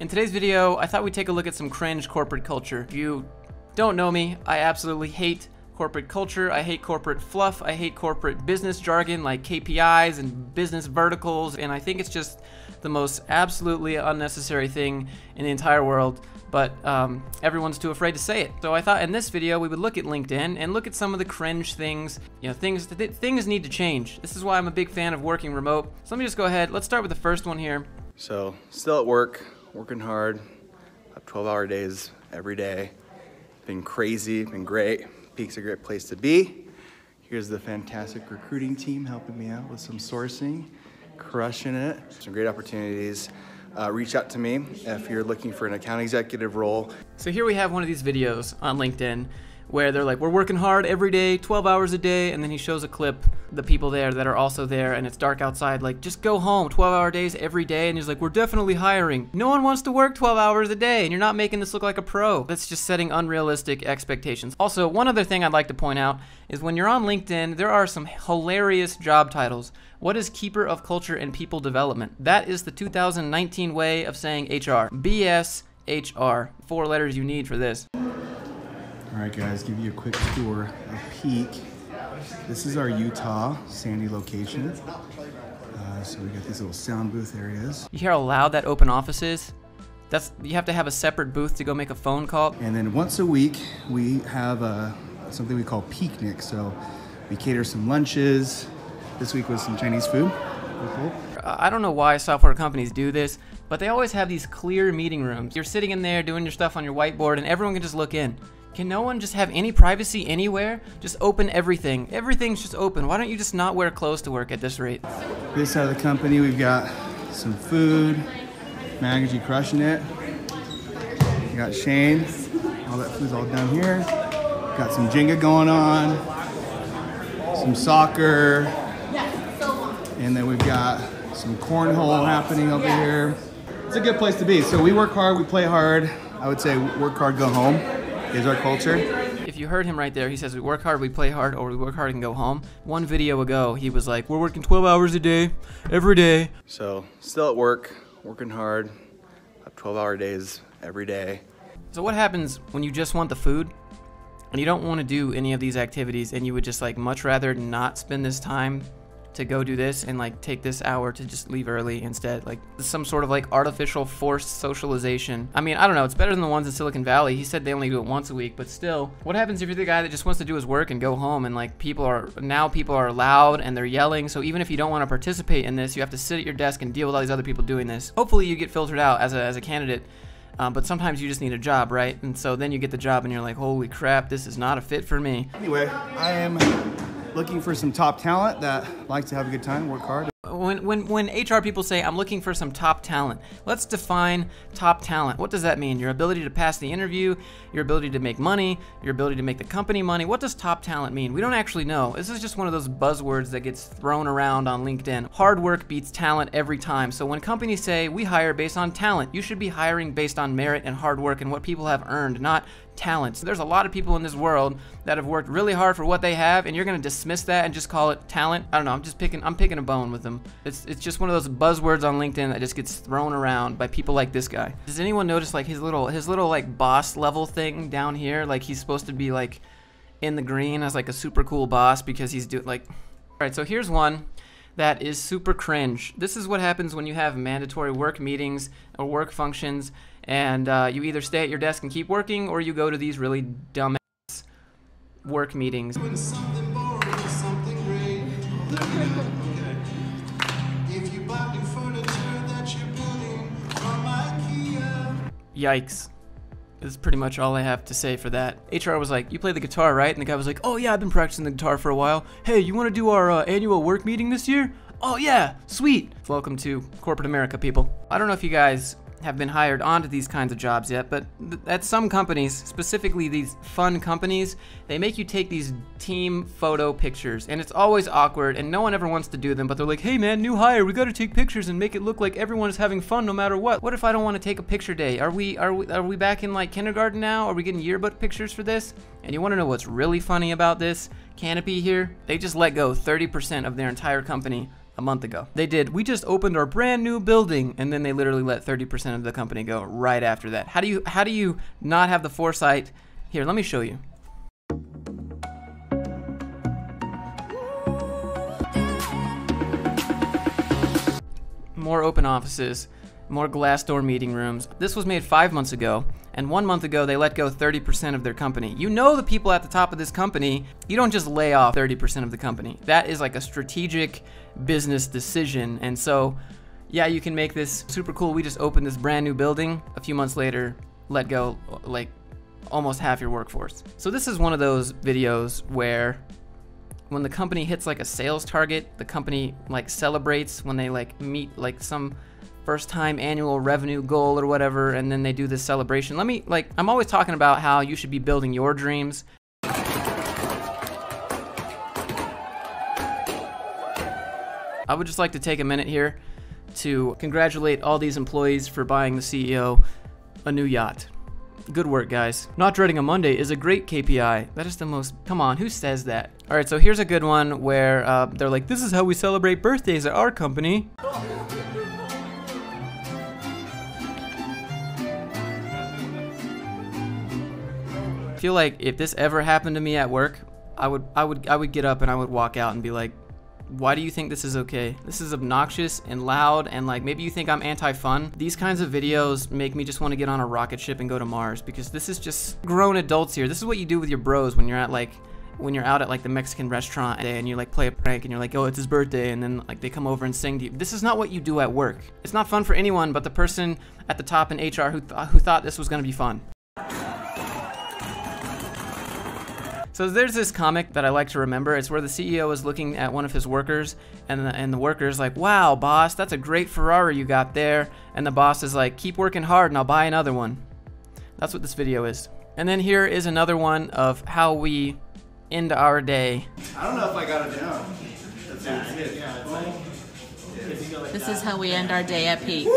In today's video, I thought we'd take a look at some cringe corporate culture. If you don't know me, I absolutely hate corporate culture. I hate corporate fluff. I hate corporate business jargon like KPIs and business verticals, and I think it's just the most absolutely unnecessary thing in the entire world, but everyone's too afraid to say it. So I thought in this video we would look at LinkedIn and look at some of the cringe things, you know, things need to change. This is why I'm a big fan of working remote. So let me just go ahead, let's start with the first one here. So still at work, working hard, 12-hour days every day. Been crazy, been great. Peak's a great place to be. Here's the fantastic recruiting team helping me out with some sourcing. Crushing it. Some great opportunities. Reach out to me if you're looking for an account executive role. So here we have one of these videos on LinkedIn where they're like, we're working hard every day, 12 hours a day, and then he shows a clip, the people there that are also there, and it's dark outside, like, just go home, 12-hour days every day, and he's like, we're definitely hiring. No one wants to work 12 hours a day, and you're not making this look like a pro. That's just setting unrealistic expectations. Also, one other thing I'd like to point out is when you're on LinkedIn, there are some hilarious job titles. What is Keeper of Culture and People Development? That is the 2019 way of saying HR. BS HR. 4 letters you need for this. All right, guys, give you a quick tour of Peak. This is our Utah sandy location. So we got these little sound booth areas. You hear how loud that open office is? You have to have a separate booth to go make a phone call. And then once a week, we have something we call Peaknik. So we cater some lunches. This week was some Chinese food. Cool. I don't know why software companies do this, but they always have these clear meeting rooms. You're sitting in there doing your stuff on your whiteboard, and everyone can just look in. Can no one just have any privacy anywhere? Just open everything. Everything's just open. Why don't you just not wear clothes to work at this rate? This side of the company, we've got some food. Maggie crushing it. We got Shane. All that food's all down here. We've got some Jenga going on. Some soccer. And then we've got some cornhole happening over here. It's a good place to be. So we work hard, we play hard. I would say work hard, go home. Is our culture. If you heard him right there, he says we work hard, we play hard, or we work hard and go home. One video ago, he was like, we're working 12 hours a day, every day. So still at work, working hard, 12-hour days every day. So what happens when you just want the food and you don't want to do any of these activities and you would just like much rather not spend this time to go do this and like take this hour to just leave early instead, like some sort of like artificial forced socialization. I mean, I don't know, it's better than the ones in Silicon Valley. He said they only do it once a week, but still, what happens if you're the guy that just wants to do his work and go home and like people are loud and they're yelling, so even if you don't want to participate in this, you have to sit at your desk and deal with all these other people doing this. Hopefully you get filtered out as a candidate, but sometimes you just need a job, right? And so then you get the job and you're like, holy crap, this is not a fit for me. Anyway, I am looking for some top talent that likes to have a good time, work hard. When HR people say, I'm looking for some top talent, let's define top talent. What does that mean? Your ability to pass the interview, your ability to make money, your ability to make the company money. What does top talent mean? We don't actually know. This is just one of those buzzwords that gets thrown around on LinkedIn. Hard work beats talent every time. So when companies say, we hire based on talent, you should be hiring based on merit and hard work and what people have earned, not talents. There's a lot of people in this world that have worked really hard for what they have, and you're going to dismiss that and just call it talent. I don't know. I'm picking a bone with them. It's just one of those buzzwords on LinkedIn that just gets thrown around by people like this guy. Does anyone notice like his little like boss level thing down here? Like he's supposed to be like in the green as like a super cool boss because he's doing like. All right, so here's one that is super cringe. This is what happens when you have mandatory work meetings or work functions, and you either stay at your desk and keep working, or you go to these really dumbass work meetings. Doing something boring, something great. If you buy new furniture that you're building from IKEA. Yikes. This is pretty much all I have to say for that. HR was like, you play the guitar, right? And the guy was like, oh yeah, I've been practicing the guitar for a while. Hey, you want to do our annual work meeting this year? Oh yeah, sweet. Welcome to corporate America, people. I don't know if you guys have been hired onto these kinds of jobs yet, but at some companies, specifically these fun companies, they make you take these team photo pictures, and it's always awkward, and no one ever wants to do them, but they're like, hey man, new hire, we gotta take pictures and make it look like everyone is having fun no matter what. What if I don't want to take a picture day? Are we back in like kindergarten now? Are we getting yearbook pictures for this? And you want to know what's really funny about this? Canopy here, they just let go 30% of their entire company a month ago. They did. We just opened our brand new building, and then they literally let 30% of the company go right after that. How do you not have the foresight? Here, let me show you. More open offices, more Glassdoor meeting rooms. This was made 5 months ago, and 1 month ago they let go 30% of their company. You know the people at the top of this company, you don't just lay off 30% of the company. That is like a strategic business decision. And so, yeah, you can make this super cool. We just opened this brand new building. A few months later, let go like almost half your workforce. So this is one of those videos where when the company hits like a sales target, the company like celebrates when they like meet like some first time annual revenue goal or whatever, and then they do this celebration. I'm always talking about how you should be building your dreams. I would just like to take a minute here to congratulate all these employees for buying the CEO a new yacht. Good work, guys. Not dreading a Monday is a great KPI. That is the most, come on, who says that? All right, so here's a good one where they're like, this is how we celebrate birthdays at our company. I feel like if this ever happened to me at work, I would get up and I would walk out and be like, why do you think this is okay? This is obnoxious and loud, and like maybe you think I'm anti-fun. These kinds of videos make me just want to get on a rocket ship and go to Mars, because this is just grown adults here. This is what you do with your bros when you're at like, when you're out at like the Mexican restaurant and you like play a prank and you're like, oh, it's his birthday, and then like they come over and sing to you. This is not what you do at work. It's not fun for anyone but the person at the top in HR who thought this was gonna be fun. So there's this comic that I like to remember. It's where the CEO is looking at one of his workers, and the worker's like, wow, boss, that's a great Ferrari you got there. And the boss is like, keep working hard and I'll buy another one. That's what this video is. And then here is another one of how we end our day. I don't know if I got it down. This is how we end our day at Peak.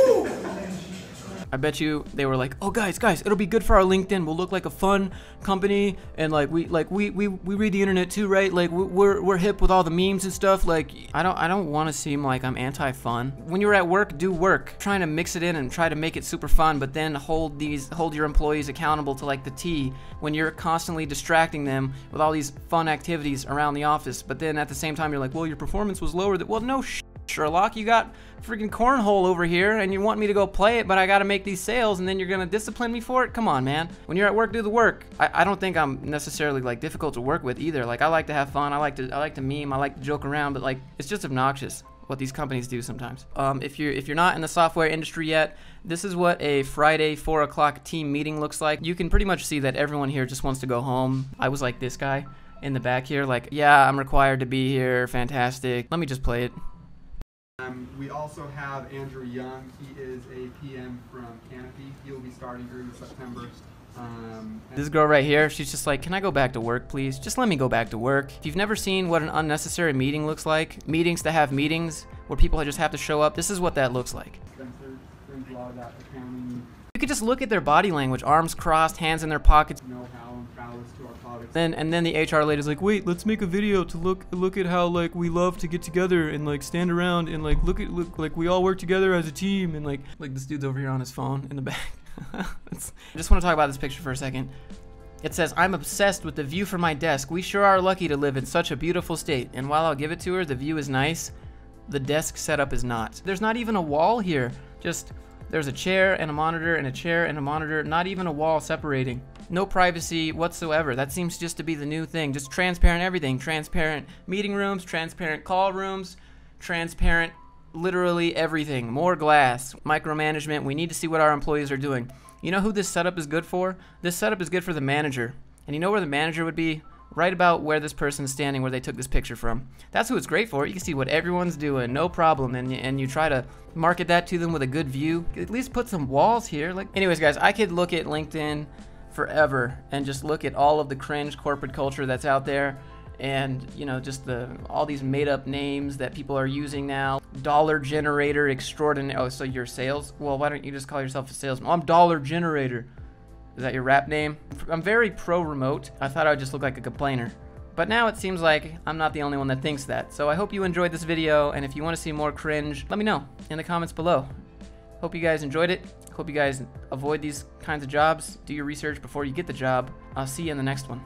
I bet you they were like, oh, guys, it'll be good for our LinkedIn. We'll look like a fun company, and we read the internet too, right? Like we're hip with all the memes and stuff. Like I don't want to seem like I'm anti-fun. When you're at work, do work. Trying to mix it in and try to make it super fun, but then hold your employees accountable to like the T when you're constantly distracting them with all these fun activities around the office. But then at the same time, you're like, well, your performance was lower. Well, no shit, Sherlock, you got freaking cornhole over here and you want me to go play it, but I gotta make these sales, and then you're gonna discipline me for it? Come on, man. When you're at work, do the work. I don't think I'm necessarily like difficult to work with either. Like I like to have fun, I like to meme, I like to joke around, but like it's just obnoxious what these companies do sometimes. If you're not in the software industry yet, this is what a Friday 4 o'clock team meeting looks like. You can pretty much see that everyone here just wants to go home. I was like this guy in the back here, like, yeah, I'm required to be here, fantastic. Let me just play it. We also have Andrew Young. He is a PM from Canopy. He'll be starting here in September. This girl right here, she's just like, can I go back to work, please? Just let me go back to work. If you've never seen what an unnecessary meeting looks like, meetings that have meetings where people just have to show up, this is what that looks like. Spencer brings a lot of that accounting. You could just look at their body language, arms crossed, hands in their pockets. Know-how and prowess to our products. And then the HR lady's like, wait, let's make a video to look at how like we love to get together and like stand around and like look like we all work together as a team, and like this dude's over here on his phone in the back. I just want to talk about this picture for a second. It says, I'm obsessed with the view from my desk. We sure are lucky to live in such a beautiful state. And while I'll give it to her, the view is nice. The desk setup is not. There's not even a wall here. Just there's a chair and a monitor and a chair and a monitor, not even a wall separating. No privacy whatsoever. That seems just to be the new thing. Just transparent everything. Transparent meeting rooms, transparent call rooms, transparent literally everything. More glass, micromanagement. We need to see what our employees are doing. You know who this setup is good for? This setup is good for the manager. And you know where the manager would be? Right about where this person's standing, where they took this picture from. That's who it's great for. You can see what everyone's doing, no problem, and you try to market that to them with a good view. At least put some walls here. Like, anyways, guys, I could look at LinkedIn forever and just look at all of the cringe corporate culture that's out there, and you know, just all these made-up names that people are using now. Dollar generator extraordinary. Oh, so you're sales? Well, why don't you just call yourself a salesman? I'm Dollar Generator. Is that your rap name? I'm very pro-remote. I thought I would just look like a complainer, but But now it seems like I'm not the only one that thinks that. So I hope you enjoyed this video, and if you want to see more cringe, let me know in the comments below. Hope you guys enjoyed it. Hope you guys avoid these kinds of jobs. Do your research before you get the job. I'll see you in the next one.